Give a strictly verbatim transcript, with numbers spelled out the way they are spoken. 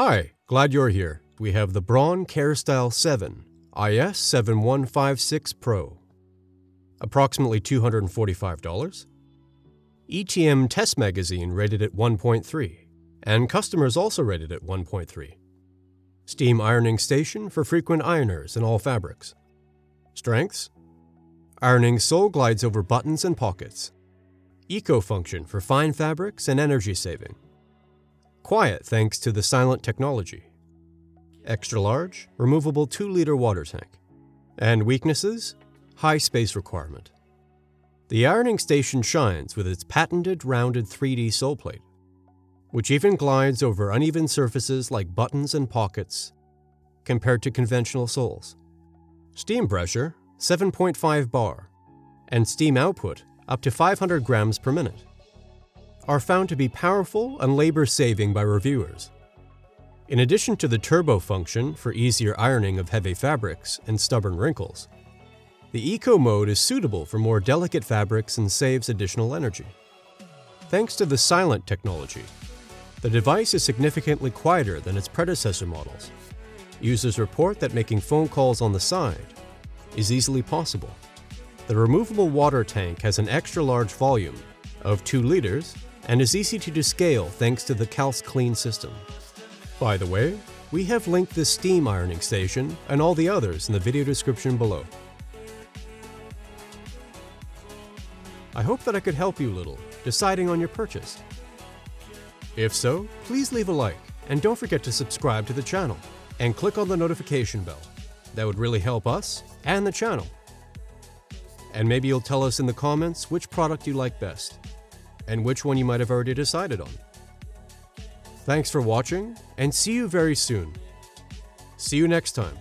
Hi, glad you're here. We have the Braun CareStyle seven I S seven one five six Pro. Approximately two hundred forty-five dollars. E T M test magazine rated at one point three, and customers also rated at one point three. Steam ironing station for frequent ironers in all fabrics. Strengths: ironing sole glides over buttons and pockets. Eco function for fine fabrics and energy saving. Quiet thanks to the silent technology. Extra large, removable two liter water tank. And weaknesses: high space requirement. The ironing station shines with its patented rounded three D sole plate, which even glides over uneven surfaces like buttons and pockets compared to conventional soles. Steam pressure seven point five bar and steam output up to five hundred grams per minute are found to be powerful and labor-saving by reviewers. In addition to the turbo function for easier ironing of heavy fabrics and stubborn wrinkles, the Eco mode is suitable for more delicate fabrics and saves additional energy. Thanks to the silent technology, the device is significantly quieter than its predecessor models. Users report that making phone calls on the side is easily possible. The removable water tank has an extra large volume of two liters and is easy to descale thanks to the KALS Clean system. By the way, we have linked this steam ironing station and all the others in the video description below. I hope that I could help you a little deciding on your purchase. If so, please leave a like and don't forget to subscribe to the channel and click on the notification bell. That would really help us and the channel. And maybe you'll tell us in the comments which product you like best and which one you might have already decided on. Thanks for watching, and see you very soon. See you next time.